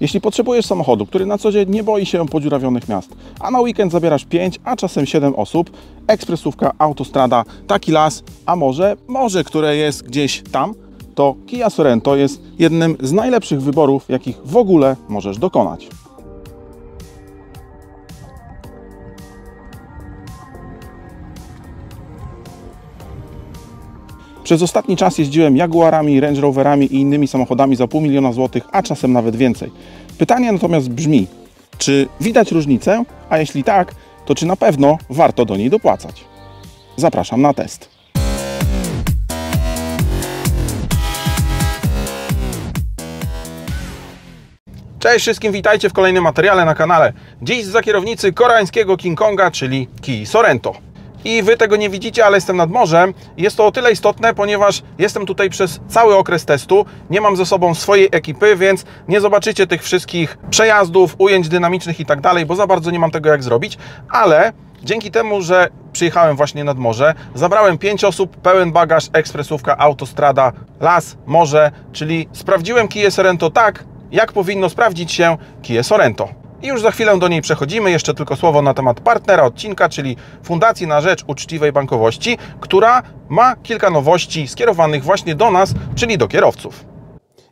Jeśli potrzebujesz samochodu, który na co dzień nie boi się podziurawionych miast, a na weekend zabierasz 5, a czasem 7 osób, ekspresówka, autostrada, taki las, a morze, które jest gdzieś tam, to Kia Sorento jest jednym z najlepszych wyborów, jakich w ogóle możesz dokonać. Przez ostatni czas jeździłem Jaguarami, Range Roverami i innymi samochodami za $500 000, a czasem nawet więcej. Pytanie natomiast brzmi, czy widać różnicę, a jeśli tak, to czy na pewno warto do niej dopłacać? Zapraszam na test. Cześć wszystkim, witajcie w kolejnym materiale na kanale. Dziś za kierownicy koreańskiego King Konga, czyli Kii Sorento. I Wy tego nie widzicie, ale jestem nad morzem. Jest to o tyle istotne, ponieważ jestem tutaj przez cały okres testu. Nie mam ze sobą swojej ekipy, więc nie zobaczycie tych wszystkich przejazdów, ujęć dynamicznych i tak dalej, bo za bardzo nie mam tego jak zrobić, ale dzięki temu, że przyjechałem właśnie nad morze, zabrałem 5 osób, pełen bagaż, ekspresówka, autostrada, las, morze, czyli sprawdziłem Kię Sorento tak, jak powinno sprawdzić się Kię Sorento. I już za chwilę do niej przechodzimy, jeszcze tylko słowo na temat partnera odcinka, czyli Fundacji na Rzecz Uczciwej Bankowości, która ma kilka nowości skierowanych właśnie do nas, czyli do kierowców.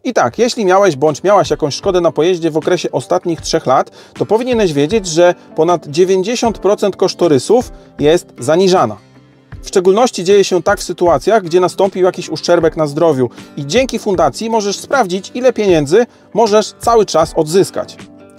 I tak, jeśli miałeś bądź miałaś jakąś szkodę na pojeździe w okresie ostatnich 3 lat, to powinieneś wiedzieć, że ponad 90% kosztorysów jest zaniżana. W szczególności dzieje się tak w sytuacjach, gdzie nastąpił jakiś uszczerbek na zdrowiu i dzięki fundacji możesz sprawdzić, ile pieniędzy możesz cały czas odzyskać.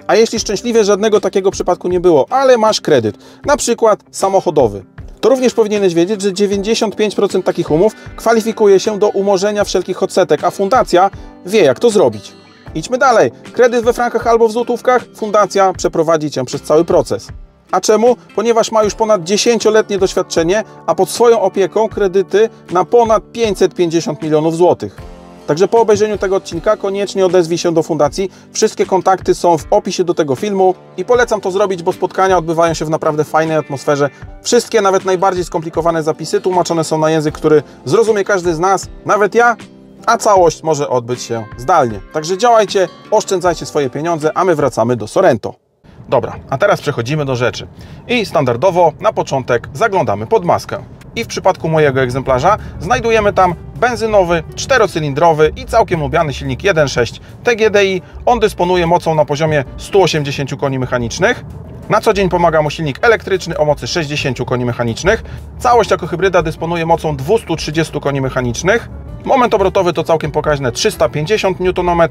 A jeśli szczęśliwie żadnego takiego przypadku nie było, ale masz kredyt, na przykład samochodowy, to również powinieneś wiedzieć, że 95% takich umów kwalifikuje się do umorzenia wszelkich odsetek, a fundacja wie, jak to zrobić. Idźmy dalej. Kredyt we frankach albo w złotówkach, fundacja przeprowadzi Cię przez cały proces. A czemu? Ponieważ ma już ponad 10-letnie doświadczenie, a pod swoją opieką kredyty na ponad 550 milionów złotych. Także po obejrzeniu tego odcinka koniecznie odezwij się do fundacji. Wszystkie kontakty są w opisie do tego filmu i polecam to zrobić, bo spotkania odbywają się w naprawdę fajnej atmosferze. Wszystkie, nawet najbardziej skomplikowane zapisy tłumaczone są na język, który zrozumie każdy z nas, nawet ja, a całość może odbyć się zdalnie. Także działajcie, oszczędzajcie swoje pieniądze, a my wracamy do Sorento. Dobra, a teraz przechodzimy do rzeczy. I standardowo na początek zaglądamy pod maskę. I w przypadku mojego egzemplarza znajdujemy tam benzynowy, 4-cylindrowy i całkiem lubiany silnik 1.6 TGDI. On dysponuje mocą na poziomie 180 koni mechanicznych. Na co dzień pomaga mu silnik elektryczny o mocy 60 koni mechanicznych. Całość jako hybryda dysponuje mocą 230 koni mechanicznych. Moment obrotowy to całkiem pokaźne 350 Nm.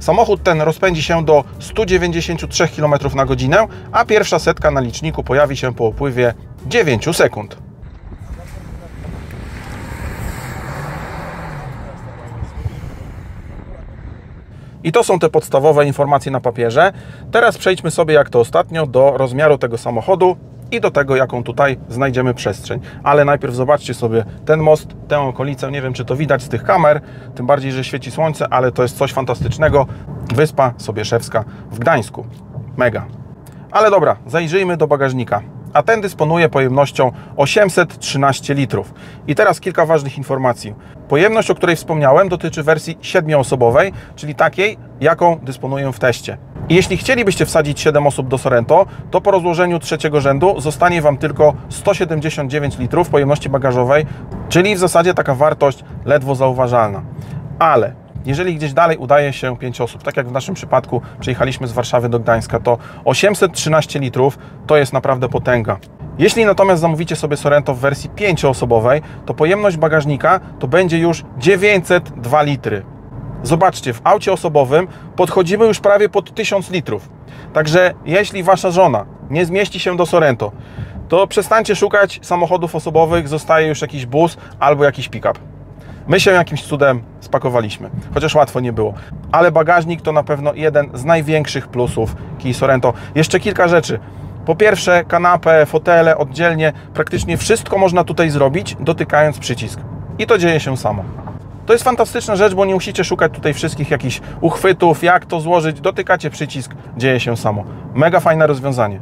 Samochód ten rozpędzi się do 193 km/h, a pierwsza setka na liczniku pojawi się po upływie 9 sekund. I to są te podstawowe informacje na papierze. Teraz przejdźmy sobie, jak to ostatnio, do rozmiaru tego samochodu i do tego, jaką tutaj znajdziemy przestrzeń. Ale najpierw zobaczcie sobie ten most, tę okolicę. Nie wiem, czy to widać z tych kamer, tym bardziej, że świeci słońce, ale to jest coś fantastycznego. Wyspa Sobieszewska w Gdańsku. Mega. Ale dobra, zajrzyjmy do bagażnika. A ten dysponuje pojemnością 813 litrów. I teraz kilka ważnych informacji. Pojemność, o której wspomniałem, dotyczy wersji 7-osobowej, czyli takiej, jaką dysponuję w teście. I jeśli chcielibyście wsadzić 7 osób do Sorento, to po rozłożeniu trzeciego rzędu zostanie Wam tylko 179 litrów pojemności bagażowej, czyli w zasadzie taka wartość ledwo zauważalna. Ale jeżeli gdzieś dalej udaje się 5 osób, tak jak w naszym przypadku przyjechaliśmy z Warszawy do Gdańska, to 813 litrów to jest naprawdę potęga. Jeśli natomiast zamówicie sobie Sorento w wersji 5-osobowej, to pojemność bagażnika to będzie już 902 litry. Zobaczcie, w aucie osobowym podchodzimy już prawie pod 1000 litrów. Także jeśli Wasza żona nie zmieści się do Sorento, to przestańcie szukać samochodów osobowych, zostaje już jakiś bus albo jakiś pick-up. My się jakimś cudem spakowaliśmy, chociaż łatwo nie było. Ale bagażnik to na pewno jeden z największych plusów Kii Sorento. Jeszcze kilka rzeczy. Po pierwsze, kanapę, fotele oddzielnie. Praktycznie wszystko można tutaj zrobić, dotykając przycisk. I to dzieje się samo. To jest fantastyczna rzecz, bo nie musicie szukać tutaj wszystkich jakichś uchwytów, jak to złożyć. Dotykacie przycisk, dzieje się samo. Mega fajne rozwiązanie.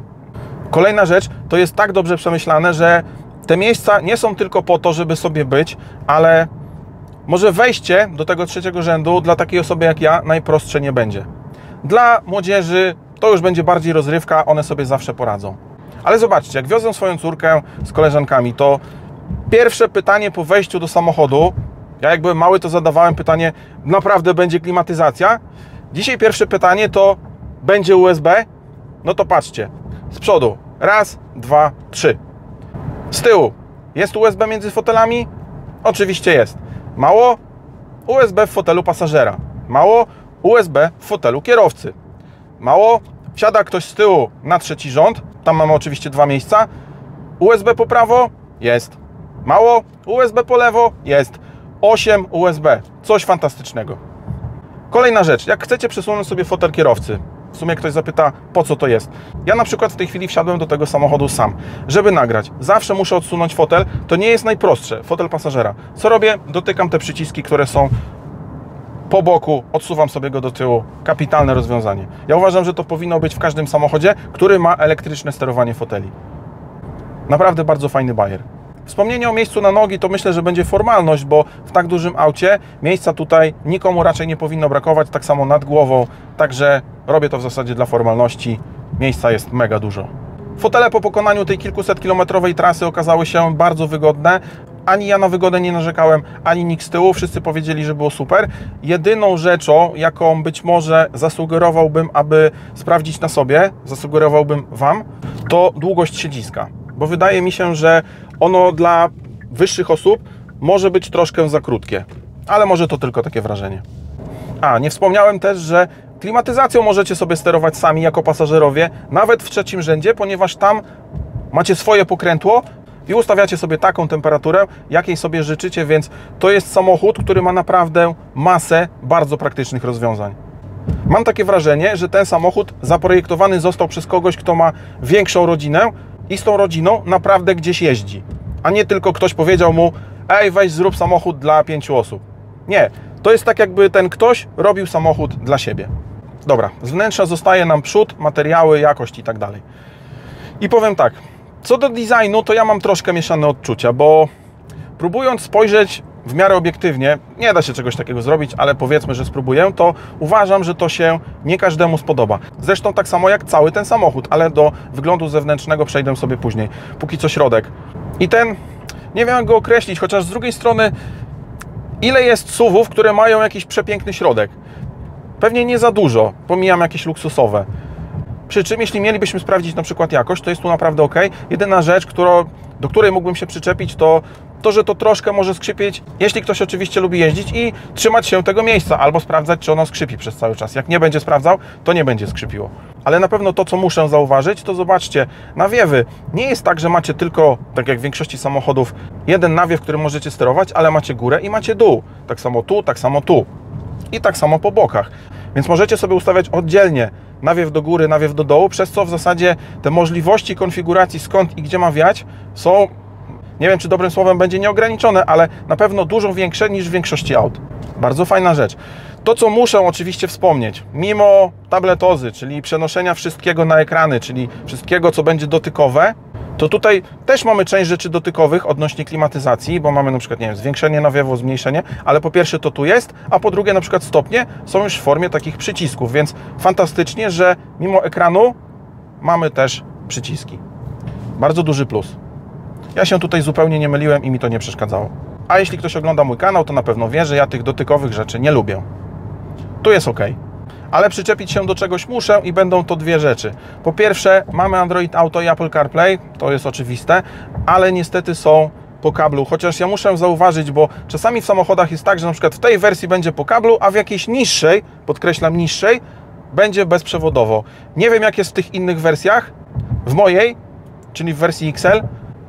Kolejna rzecz, to jest tak dobrze przemyślane, że te miejsca nie są tylko po to, żeby sobie być, ale może wejście do tego trzeciego rzędu dla takiej osoby jak ja najprostsze nie będzie. Dla młodzieży to już będzie bardziej rozrywka, one sobie zawsze poradzą. Ale zobaczcie, jak wiozę swoją córkę z koleżankami, to pierwsze pytanie po wejściu do samochodu, ja jak byłem mały, to zadawałem pytanie, naprawdę będzie klimatyzacja? Dzisiaj pierwsze pytanie to, będzie USB? No to patrzcie, z przodu, raz, dwa, trzy. Z tyłu, jest USB między fotelami? Oczywiście jest. Mało? USB w fotelu pasażera. Mało? USB w fotelu kierowcy. Mało? Wsiada ktoś z tyłu na trzeci rząd, tam mamy oczywiście dwa miejsca. USB po prawo? Jest. Mało? USB po lewo? Jest. 8 USB. Coś fantastycznego. Kolejna rzecz, jak chcecie przesunąć sobie fotel kierowcy, w sumie ktoś zapyta, po co to jest. Ja na przykład w tej chwili wsiadłem do tego samochodu sam, żeby nagrać. Zawsze muszę odsunąć fotel, to nie jest najprostsze, fotel pasażera. Co robię? Dotykam te przyciski, które są po boku, odsuwam sobie go do tyłu. Kapitalne rozwiązanie. Ja uważam, że to powinno być w każdym samochodzie, który ma elektryczne sterowanie foteli. Naprawdę bardzo fajny bajer. Wspomnienie o miejscu na nogi to myślę, że będzie formalność, bo w tak dużym aucie miejsca tutaj nikomu raczej nie powinno brakować, tak samo nad głową, także robię to w zasadzie dla formalności, miejsca jest mega dużo. Fotele po pokonaniu tej kilkusetkilometrowej trasy okazały się bardzo wygodne, ani ja na wygodę nie narzekałem, ani nikt z tyłu, wszyscy powiedzieli, że było super. Jedyną rzeczą, jaką być może zasugerowałbym, aby sprawdzić na sobie, zasugerowałbym Wam, to długość siedziska. Bo wydaje mi się, że ono dla wyższych osób może być troszkę za krótkie, ale może to tylko takie wrażenie. A, nie wspomniałem też, że klimatyzacją możecie sobie sterować sami jako pasażerowie, nawet w trzecim rzędzie, ponieważ tam macie swoje pokrętło i ustawiacie sobie taką temperaturę, jakiej sobie życzycie, więc to jest samochód, który ma naprawdę masę bardzo praktycznych rozwiązań. Mam takie wrażenie, że ten samochód zaprojektowany został przez kogoś, kto ma większą rodzinę, i z tą rodziną naprawdę gdzieś jeździ, a nie tylko ktoś powiedział mu, ej, weź zrób samochód dla 5 osób. Nie, to jest tak jakby ten ktoś robił samochód dla siebie. Dobra, z wnętrza zostaje nam przód, materiały, jakość i tak dalej. I powiem tak, co do designu, to ja mam troszkę mieszane odczucia, bo próbując spojrzeć w miarę obiektywnie, nie da się czegoś takiego zrobić, ale powiedzmy, że spróbuję, to uważam, że to się nie każdemu spodoba. Zresztą tak samo jak cały ten samochód, ale do wyglądu zewnętrznego przejdę sobie później. Póki co środek. I ten, nie wiem jak go określić, chociaż z drugiej strony, ile jest SUV-ów, które mają jakiś przepiękny środek? Pewnie nie za dużo, pomijam jakieś luksusowe. Przy czym, jeśli mielibyśmy sprawdzić na przykład jakość, to jest tu naprawdę ok. Jedyna rzecz, do której mógłbym się przyczepić, to że to troszkę może skrzypieć, jeśli ktoś oczywiście lubi jeździć i trzymać się tego miejsca, albo sprawdzać, czy ono skrzypi przez cały czas. Jak nie będzie sprawdzał, to nie będzie skrzypiło. Ale na pewno to, co muszę zauważyć, to zobaczcie, nawiewy. Nie jest tak, że macie tylko, tak jak w większości samochodów, jeden nawiew, którym możecie sterować, ale macie górę i macie dół. Tak samo tu, tak samo tu i tak samo po bokach. Więc możecie sobie ustawiać oddzielnie nawiew do góry, nawiew do dołu, przez co w zasadzie te możliwości konfiguracji, skąd i gdzie ma wiać, są, nie wiem czy dobrym słowem będzie, nieograniczone, ale na pewno dużo większe niż w większości aut. Bardzo fajna rzecz. To, co muszę oczywiście wspomnieć, mimo tabletozy, czyli przenoszenia wszystkiego na ekrany, czyli wszystkiego, co będzie dotykowe, to tutaj też mamy część rzeczy dotykowych odnośnie klimatyzacji, bo mamy na przykład, nie wiem, zwiększenie nawiewu, zmniejszenie, ale po pierwsze to tu jest, a po drugie na przykład stopnie są już w formie takich przycisków, więc fantastycznie, że mimo ekranu mamy też przyciski. Bardzo duży plus. Ja się tutaj zupełnie nie myliłem i mi to nie przeszkadzało. A jeśli ktoś ogląda mój kanał, to na pewno wie, że ja tych dotykowych rzeczy nie lubię. Tu jest ok. Ale przyczepić się do czegoś muszę i będą to dwie rzeczy. Po pierwsze, mamy Android Auto i Apple CarPlay, to jest oczywiste, ale niestety są po kablu. Chociaż ja muszę zauważyć, bo czasami w samochodach jest tak, że na przykład w tej wersji będzie po kablu, a w jakiejś niższej, podkreślam niższej, będzie bezprzewodowo. Nie wiem jak jest w tych innych wersjach. W mojej, czyli w wersji XL,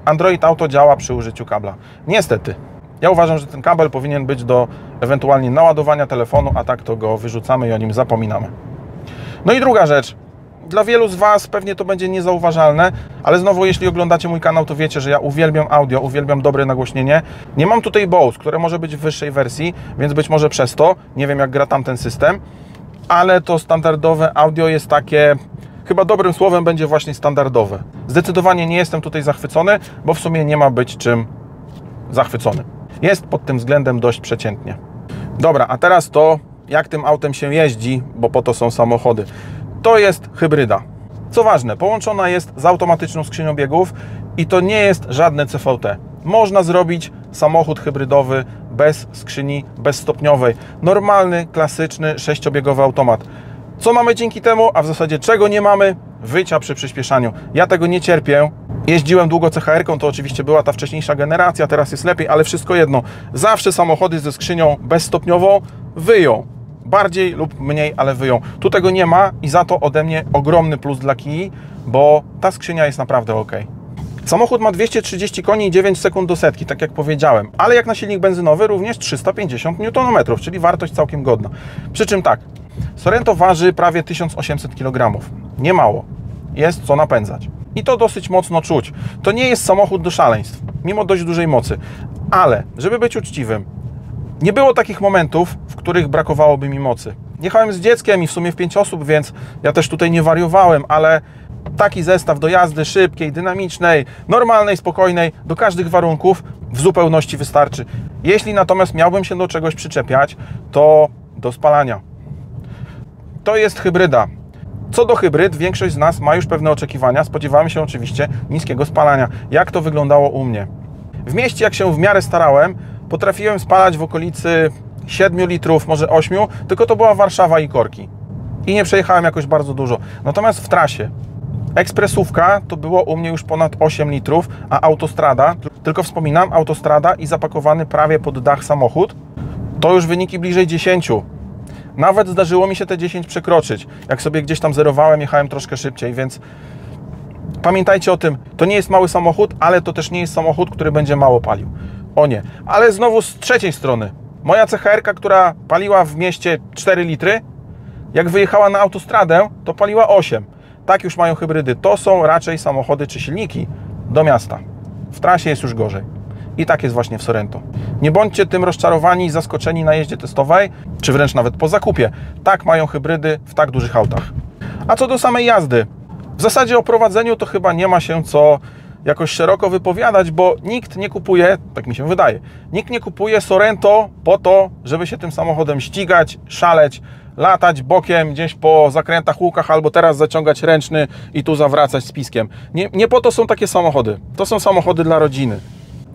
Android Auto działa przy użyciu kabla. Niestety. Ja uważam, że ten kabel powinien być do ewentualnie naładowania telefonu, a tak to go wyrzucamy i o nim zapominamy. No i druga rzecz. Dla wielu z Was pewnie to będzie niezauważalne, ale znowu jeśli oglądacie mój kanał, to wiecie, że ja uwielbiam audio, uwielbiam dobre nagłośnienie. Nie mam tutaj Bose, które może być w wyższej wersji, więc być może przez to, nie wiem jak gra tamten system, ale to standardowe audio jest takie... Chyba dobrym słowem będzie właśnie standardowe. Zdecydowanie nie jestem tutaj zachwycony, bo w sumie nie ma być czym zachwycony. Jest pod tym względem dość przeciętnie. Dobra, a teraz to, jak tym autem się jeździ, bo po to są samochody. To jest hybryda. Co ważne, połączona jest z automatyczną skrzynią biegów i to nie jest żadne CVT. Można zrobić samochód hybrydowy bez skrzyni bezstopniowej. Normalny, klasyczny, sześciobiegowy automat. Co mamy dzięki temu, a w zasadzie czego nie mamy? Wycia przy przyspieszaniu. Ja tego nie cierpię. Jeździłem długo CHR-ką, to oczywiście była ta wcześniejsza generacja, teraz jest lepiej, ale wszystko jedno. Zawsze samochody ze skrzynią bezstopniową wyją. Bardziej lub mniej, ale wyją. Tu tego nie ma i za to ode mnie ogromny plus dla Kii, bo ta skrzynia jest naprawdę ok. Samochód ma 230 koni i 9 sekund do setki, tak jak powiedziałem, ale jak na silnik benzynowy również 350 Nm, czyli wartość całkiem godna. Przy czym tak, Sorento waży prawie 1800 kg. Nie mało. Jest co napędzać. I to dosyć mocno czuć. To nie jest samochód do szaleństw, mimo dość dużej mocy. Ale, żeby być uczciwym, nie było takich momentów, w których brakowałoby mi mocy. Jechałem z dzieckiem i w sumie w 5 osób, więc ja też tutaj nie wariowałem, ale taki zestaw do jazdy szybkiej, dynamicznej, normalnej, spokojnej, do każdych warunków w zupełności wystarczy. Jeśli natomiast miałbym się do czegoś przyczepiać, to do spalania. To jest hybryda. Co do hybryd, większość z nas ma już pewne oczekiwania. Spodziewamy się oczywiście niskiego spalania. Jak to wyglądało u mnie? W mieście, jak się w miarę starałem, potrafiłem spalać w okolicy 7 litrów, może 8, tylko to była Warszawa i korki. I nie przejechałem jakoś bardzo dużo. Natomiast w trasie ekspresówka to było u mnie już ponad 8 litrów, a autostrada, tylko wspominam, autostrada i zapakowany prawie pod dach samochód, to już wyniki bliżej 10. Nawet zdarzyło mi się te 10 przekroczyć. Jak sobie gdzieś tam zerowałem, jechałem troszkę szybciej, więc pamiętajcie o tym. To nie jest mały samochód, ale to też nie jest samochód, który będzie mało palił. O nie. Ale znowu z trzeciej strony. Moja CHR-ka, która paliła w mieście 4 litry, jak wyjechała na autostradę, to paliła 8. Tak już mają hybrydy. To są raczej samochody czy silniki do miasta. W trasie jest już gorzej. I tak jest właśnie w Sorento. Nie bądźcie tym rozczarowani i zaskoczeni na jeździe testowej, czy wręcz nawet po zakupie. Tak mają hybrydy w tak dużych autach. A co do samej jazdy? W zasadzie o prowadzeniu to chyba nie ma się co jakoś szeroko wypowiadać, bo nikt nie kupuje, tak mi się wydaje, nikt nie kupuje Sorento po to, żeby się tym samochodem ścigać, szaleć, latać bokiem gdzieś po zakrętach, łukach, albo teraz zaciągać ręczny i tu zawracać z piskiem. Nie po to są takie samochody. To są samochody dla rodziny.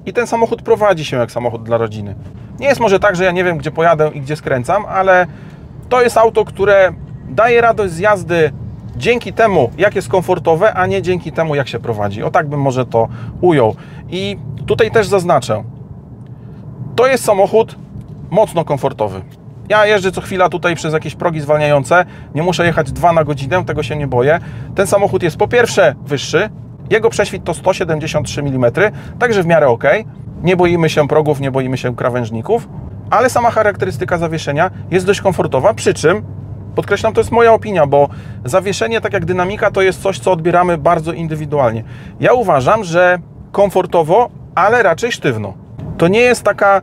I ten samochód prowadzi się jak samochód dla rodziny. Nie jest może tak, że ja nie wiem, gdzie pojadę i gdzie skręcam, ale to jest auto, które daje radość z jazdy dzięki temu, jak jest komfortowe, a nie dzięki temu, jak się prowadzi. O tak bym może to ujął. I tutaj też zaznaczę, to jest samochód mocno komfortowy. Ja jeżdżę co chwila tutaj przez jakieś progi zwalniające, nie muszę jechać 2 na godzinę, tego się nie boję. Ten samochód jest po pierwsze wyższy, jego prześwit to 173 mm, także w miarę ok. Nie boimy się progów, nie boimy się krawężników, ale sama charakterystyka zawieszenia jest dość komfortowa, przy czym, podkreślam, to jest moja opinia, bo zawieszenie, tak jak dynamika, to jest coś, co odbieramy bardzo indywidualnie. Ja uważam, że komfortowo, ale raczej sztywno. To nie jest taka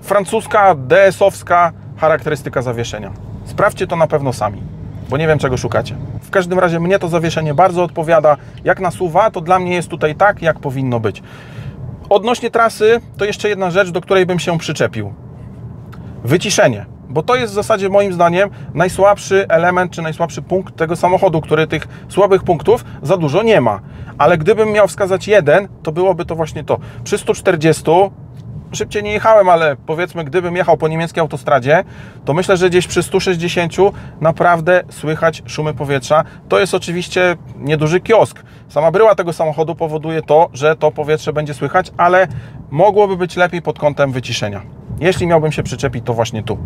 francuska, DS-owska charakterystyka zawieszenia. Sprawdźcie to na pewno sami, bo nie wiem, czego szukacie. W każdym razie mnie to zawieszenie bardzo odpowiada. Jak na SUV-a, to dla mnie jest tutaj tak, jak powinno być. Odnośnie trasy, to jeszcze jedna rzecz, do której bym się przyczepił. Wyciszenie, bo to jest w zasadzie moim zdaniem najsłabszy element, czy najsłabszy punkt tego samochodu, który tych słabych punktów za dużo nie ma. Ale gdybym miał wskazać jeden, to byłoby to właśnie to. Przy 140, szybciej nie jechałem, ale powiedzmy, gdybym jechał po niemieckiej autostradzie, to myślę, że gdzieś przy 160 naprawdę słychać szumy powietrza. To jest oczywiście nieduży kiosk. Sama bryła tego samochodu powoduje to, że to powietrze będzie słychać, ale mogłoby być lepiej pod kątem wyciszenia. Jeśli miałbym się przyczepić, to właśnie tu.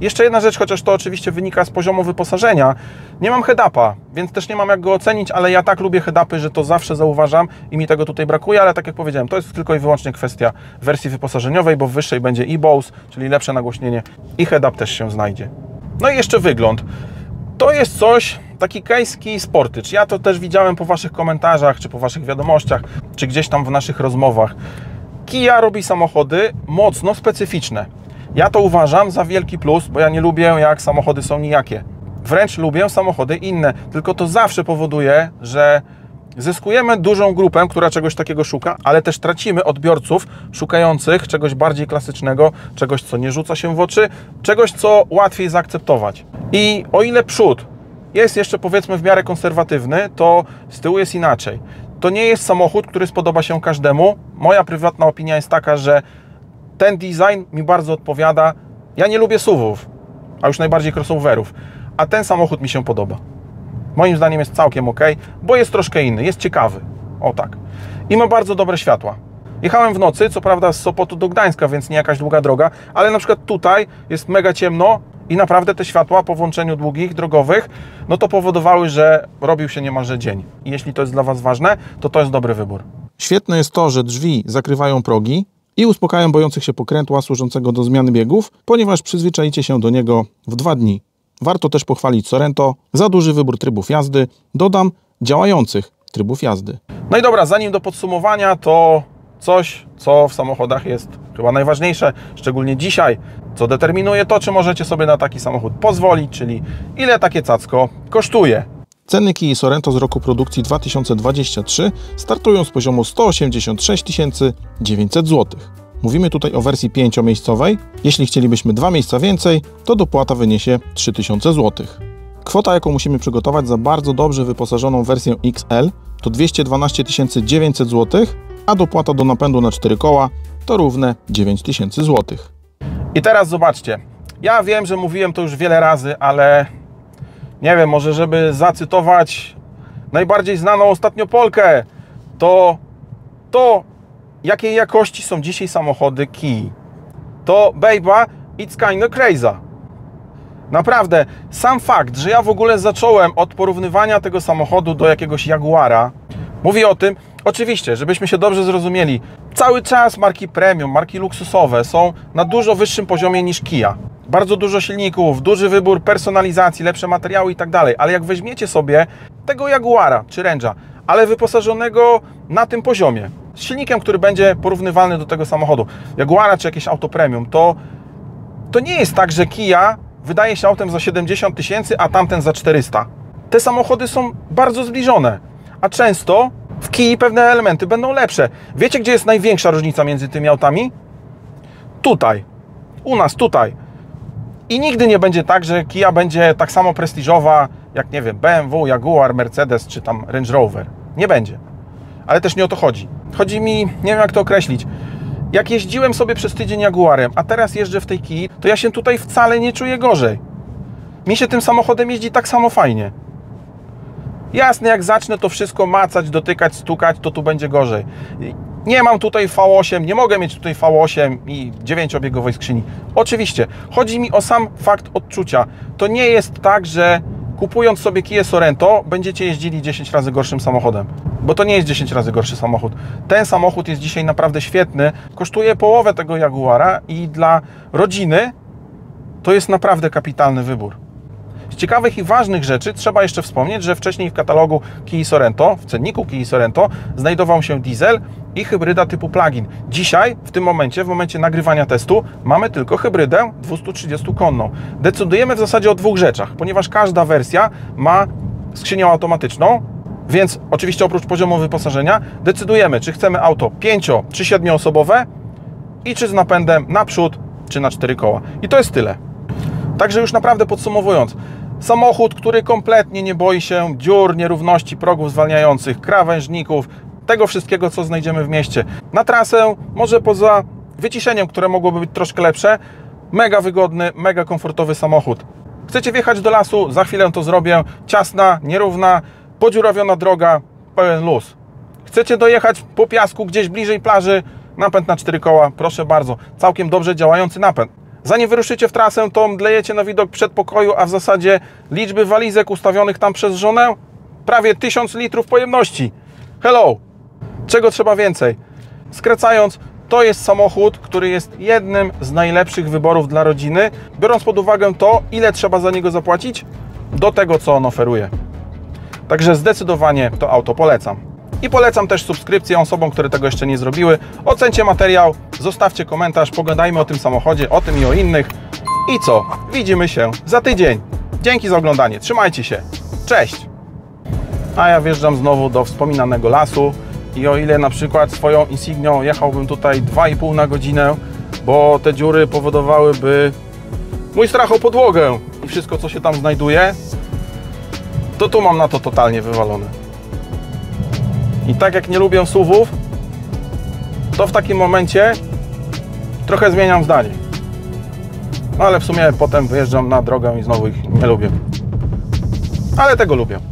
Jeszcze jedna rzecz, chociaż to oczywiście wynika z poziomu wyposażenia. Nie mam head-upa, więc też nie mam jak go ocenić, ale ja tak lubię head-upy, że to zawsze zauważam i mi tego tutaj brakuje, ale tak jak powiedziałem, to jest tylko i wyłącznie kwestia wersji wyposażeniowej, bo w wyższej będzie i Bose, czyli lepsze nagłośnienie, i head-up też się znajdzie. No i jeszcze wygląd. To jest coś, taki case Kia Sportage. Ja to też widziałem po Waszych komentarzach, czy po Waszych wiadomościach, czy gdzieś tam w naszych rozmowach. Kia robi samochody mocno specyficzne. Ja to uważam za wielki plus, bo ja nie lubię, jak samochody są nijakie. Wręcz lubię samochody inne, tylko to zawsze powoduje, że Zyskujemy dużą grupę, która czegoś takiego szuka, ale też tracimy odbiorców szukających czegoś bardziej klasycznego, czegoś, co nie rzuca się w oczy, czegoś, co łatwiej zaakceptować. I o ile przód jest jeszcze, powiedzmy, w miarę konserwatywny, to z tyłu jest inaczej. To nie jest samochód, który spodoba się każdemu. Moja prywatna opinia jest taka, że ten design mi bardzo odpowiada. Ja nie lubię SUV-ów, a już najbardziej crossoverów, a ten samochód mi się podoba. Moim zdaniem jest całkiem ok, bo jest troszkę inny, jest ciekawy. O tak. I ma bardzo dobre światła. Jechałem w nocy, co prawda z Sopotu do Gdańska, więc nie jakaś długa droga, ale na przykład tutaj jest mega ciemno i naprawdę te światła po włączeniu długich, drogowych, no to powodowały, że robił się niemalże dzień. I jeśli to jest dla Was ważne, to to jest dobry wybór. Świetne jest to, że drzwi zakrywają progi i uspokajają bojących się pokrętła służącego do zmiany biegów, ponieważ przyzwyczajicie się do niego w 2 dni. Warto też pochwalić Sorento za duży wybór trybów jazdy, dodam, działających trybów jazdy. No i dobra, zanim do podsumowania, to coś, co w samochodach jest chyba najważniejsze, szczególnie dzisiaj, co determinuje to, czy możecie sobie na taki samochód pozwolić, czyli ile takie cacko kosztuje. Ceny Kii Sorento z roku produkcji 2023 startują z poziomu 186 900 zł. Mówimy tutaj o wersji 5-miejscowej. Jeśli chcielibyśmy 2 miejsca więcej, to dopłata wyniesie 3000 zł. Kwota, jaką musimy przygotować za bardzo dobrze wyposażoną wersję XL, to 212 900 zł, a dopłata do napędu na 4 koła to równe 9000 zł. I teraz zobaczcie. Ja wiem, że mówiłem to już wiele razy, ale nie wiem, może żeby zacytować najbardziej znaną ostatnio Polkę, to jakiej jakości są dzisiaj samochody Kii. To baby, it's kinda crazy. Naprawdę, sam fakt, że ja w ogóle zacząłem od porównywania tego samochodu do jakiegoś Jaguara, mówi o tym, oczywiście, żebyśmy się dobrze zrozumieli, cały czas marki premium, marki luksusowe są na dużo wyższym poziomie niż Kia. Bardzo dużo silników, duży wybór personalizacji, lepsze materiały i tak dalej, ale jak weźmiecie sobie tego Jaguara czy Range'a, ale wyposażonego na tym poziomie, z silnikiem, który będzie porównywalny do tego samochodu, Jaguara czy jakieś auto premium, to nie jest tak, że Kia wydaje się autem za 70 tysięcy, a tamten za 400. Te samochody są bardzo zbliżone, a często w Kii pewne elementy będą lepsze. Wiecie, gdzie jest największa różnica między tymi autami? Tutaj. U nas, tutaj. I nigdy nie będzie tak, że Kia będzie tak samo prestiżowa jak, nie wiem, BMW, Jaguar, Mercedes czy tam Range Rover. Nie będzie. Ale też nie o to chodzi. Chodzi mi, nie wiem jak to określić, jak jeździłem sobie przez tydzień Jaguarem, a teraz jeżdżę w tej Kii, to ja się tutaj wcale nie czuję gorzej. Mi się tym samochodem jeździ tak samo fajnie. Jasne, jak zacznę to wszystko macać, dotykać, stukać, to tu będzie gorzej. Nie mam tutaj V8, nie mogę mieć tutaj V8 i 9-biegowej skrzyni. Oczywiście, chodzi mi o sam fakt odczucia. To nie jest tak, że kupując sobie Kię Sorento, będziecie jeździli 10 razy gorszym samochodem. Bo to nie jest 10 razy gorszy samochód. Ten samochód jest dzisiaj naprawdę świetny. Kosztuje połowę tego Jaguara i dla rodziny to jest naprawdę kapitalny wybór. Z ciekawych i ważnych rzeczy trzeba jeszcze wspomnieć, że wcześniej w katalogu Kii Sorento, w cenniku Kii Sorento znajdował się diesel i hybryda typu plug-in. Dzisiaj, w tym momencie, w momencie nagrywania testu, mamy tylko hybrydę 230-konną. Decydujemy w zasadzie o 2 rzeczach, ponieważ każda wersja ma skrzynię automatyczną, więc oczywiście oprócz poziomu wyposażenia decydujemy, czy chcemy auto 5- czy 7-osobowe i czy z napędem na przód, czy na 4 koła. I to jest tyle. Także już naprawdę podsumowując, samochód, który kompletnie nie boi się dziur, nierówności, progów zwalniających, krawężników, tego wszystkiego, co znajdziemy w mieście. Na trasę, może poza wyciszeniem, które mogłoby być troszkę lepsze, mega wygodny, mega komfortowy samochód. Chcecie wjechać do lasu? Za chwilę to zrobię. Ciasna, nierówna, podziurawiona droga, pełen luz. Chcecie dojechać po piasku gdzieś bliżej plaży? Napęd na 4 koła, proszę bardzo. Całkiem dobrze działający napęd. Zanim wyruszycie w trasę, to mdlejecie na widok przedpokoju, a w zasadzie liczby walizek ustawionych tam przez żonę? Prawie 1000 litrów pojemności. Hello! Czego trzeba więcej? Skracając, to jest samochód, który jest jednym z najlepszych wyborów dla rodziny, biorąc pod uwagę to, ile trzeba za niego zapłacić, do tego, co on oferuje. Także zdecydowanie to auto polecam. I polecam też subskrypcję osobom, które tego jeszcze nie zrobiły. Ocencie materiał, zostawcie komentarz, pogadajmy o tym samochodzie, o tym i o innych. I co? Widzimy się za tydzień. Dzięki za oglądanie, trzymajcie się. Cześć! a ja wjeżdżam znowu do wspominanego lasu i o ile na przykład swoją Insignią jechałbym tutaj 2,5 na godzinę, bo te dziury powodowałyby mój strach o podłogę i wszystko, co się tam znajduje, to tu mam na to totalnie wywalone. I tak jak nie lubię SUV-ów, to w takim momencie trochę zmieniam zdanie. No ale w sumie potem wyjeżdżam na drogę i znowu ich nie lubię. Ale tego lubię.